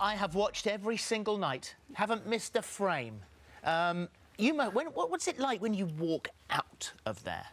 I have watched every single night. Haven't missed a frame. You know, what's it like when you walk out of there?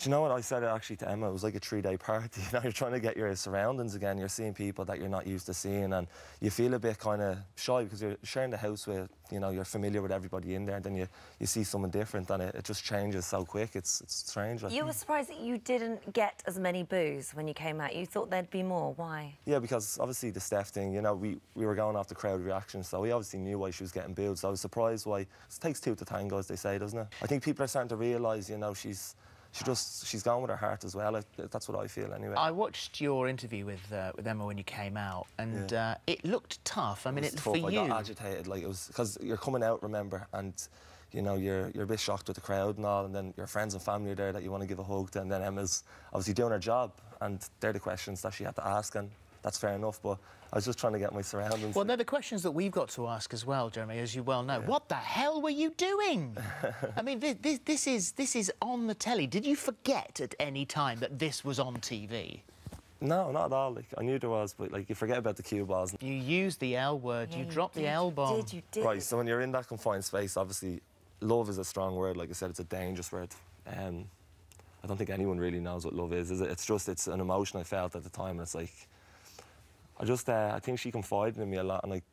Do you know what? I said it actually to Emma. It was like a three-day party. You know, you're trying to get your surroundings again. You're seeing people that you're not used to seeing, and you feel a bit kind of shy because you're sharing the house with, you know, you're familiar with everybody in there, and then you see someone different, and it just changes so quick. It's strange. Like. You were surprised that you didn't get as many boos when you came out. You thought there'd be more. Why? Yeah, because obviously the Steph thing, you know, we were going off the crowd reaction, so we obviously knew why she was getting booed. So I was surprised why. It takes two to tango, as they say, doesn't it? I think people are starting to realise, you know, she's gone with her heart as well. That's what I feel anyway. I watched your interview with Emma when you came out, and yeah. It looked tough. I mean, it was tough. For you. I got agitated, like it was because you're coming out, remember, and you know you're a bit shocked with the crowd and all, and then your friends and family are there that you want to give a hug to, and then Emma's obviously doing her job, and they're the questions that she had to ask, and that's fair enough. But I was just trying to get my surroundings. Well, they're the questions that we've got to ask as well, Jeremy, as you well know. Yeah. What the hell were you doing? I mean, this is on the telly. Did you forget at any time that this was on TV? No, not at all. Like, I knew there was, but like you forget about the cue balls. You used the L word. Yeah, you dropped the L bomb. You did. Right. So when you're in that confined space, obviously, love is a strong word. Like I said, it's a dangerous word. I don't think anyone really knows what love is it? It's just an emotion I felt at the time, and it's like. I think she confided in me a lot, and like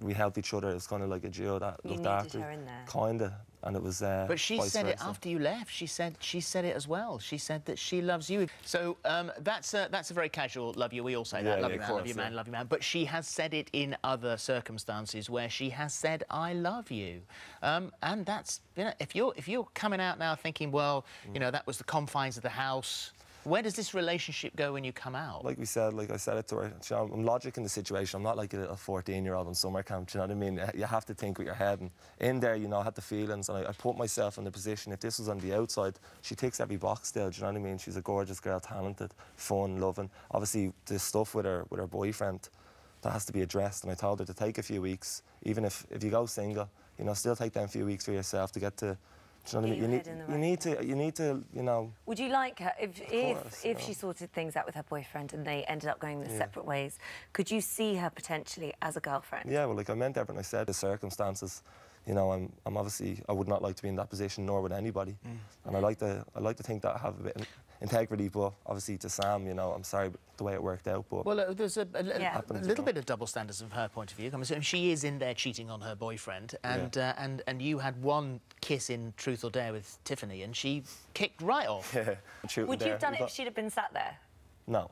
we helped each other. It was kind of like a duo that looked after her in there. Kinda, and it was. But she said it after you left. She said it as well. She said that she loves you. So that's a very casual love you. We all say that. Yeah, love you, man. Course, love you, man. Yeah. Love you, man. But she has said it in other circumstances where she has said I love you, and that's, you know, if you're coming out now thinking, well, you know, that was the confines of the house. Where does this relationship go when you come out? Like we said, like I said it to her, you know, I'm logic in the situation. I'm not like a little 14-year-old in summer camp, do you know what I mean? You have to think with your head. And in there, you know, I had the feelings, and I put myself in the position, if this was on the outside, she ticks every box still, do you know what I mean? She's a gorgeous girl, talented, fun, loving. Obviously, the stuff with her boyfriend, that has to be addressed, and I told her to take a few weeks, even if you go single, you know, still take them a few weeks for yourself to get to... Do you know what I mean? You need to, you know... Would you like her, if she sorted things out with her boyfriend and they ended up going their separate ways, could you see her potentially as a girlfriend? Yeah, well, like, I meant everything I said, the circumstances, you know, I'm obviously... I would not like to be in that position, nor would anybody. And I like to think that I have a bit... integrity, but obviously to Sam, you know, I'm sorry but the way it worked out, but... Well, there's a little bit of double standards from her point of view. I mean, she is in there cheating on her boyfriend, and and you had one kiss in Truth or Dare with Tiffany, and she kicked right off. Yeah. Would you have done it if she'd have been sat there? No.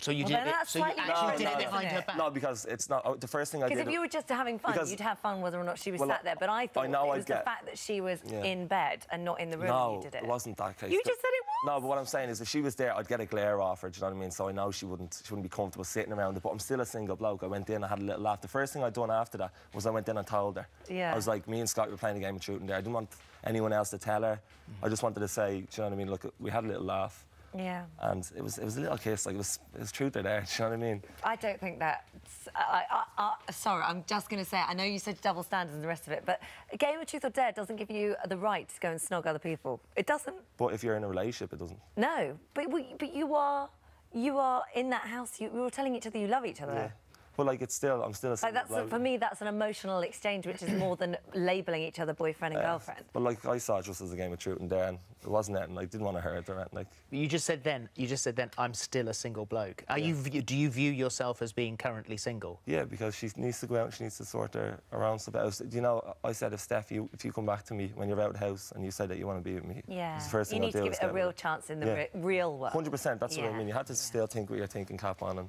So you did it. So you actually did it behind her back. No, because it's not the first thing I did. Because if you were just having fun, you'd have fun whether or not she was sat there. But I thought it was the fact that she was in bed and not in the room. No, you did it. It wasn't that case. You just said it was. No, but what I'm saying is, if she was there, I'd get a glare off her. Do you know what I mean? So I know she wouldn't be comfortable sitting around it. But I'm still a single bloke. I went in, I had a little laugh. The first thing I'd done after that was I went in and told her. Yeah. I was like, me and Scott were playing a game of Truth and Dare. I didn't want anyone else to tell her. I just wanted to say, do you know what I mean? Look, we had a little laugh. Yeah. And it was a little kiss, like it was Truth or Dare, do you know what I mean? I don't think that... sorry, I'm just going to say, I know you said double standards and the rest of it, but a game of Truth or Dare doesn't give you the right to go and snog other people. It doesn't. But if you're in a relationship, it doesn't. No, but you are in that house, you were telling each other you love each other. Yeah. Well, like, it's still... I'm still a single bloke. For me, that's an emotional exchange, which is more than labelling each other boyfriend and girlfriend. But, like, I saw it just as a game of Truth and Dare, and it wasn't it, and I didn't want to hurt her. Like... You just said then, I'm still a single bloke. Do you view yourself as being currently single? Yeah, because she needs to go out and she needs to sort her own stuff out. You know, I said, if Steph, if you come back to me when you're out of the house and you say that you want to be with me, it's the first thing I'll do. You need to give it a real chance in the real world. 100%, that's what I mean. You have to still think what you're thinking cap on.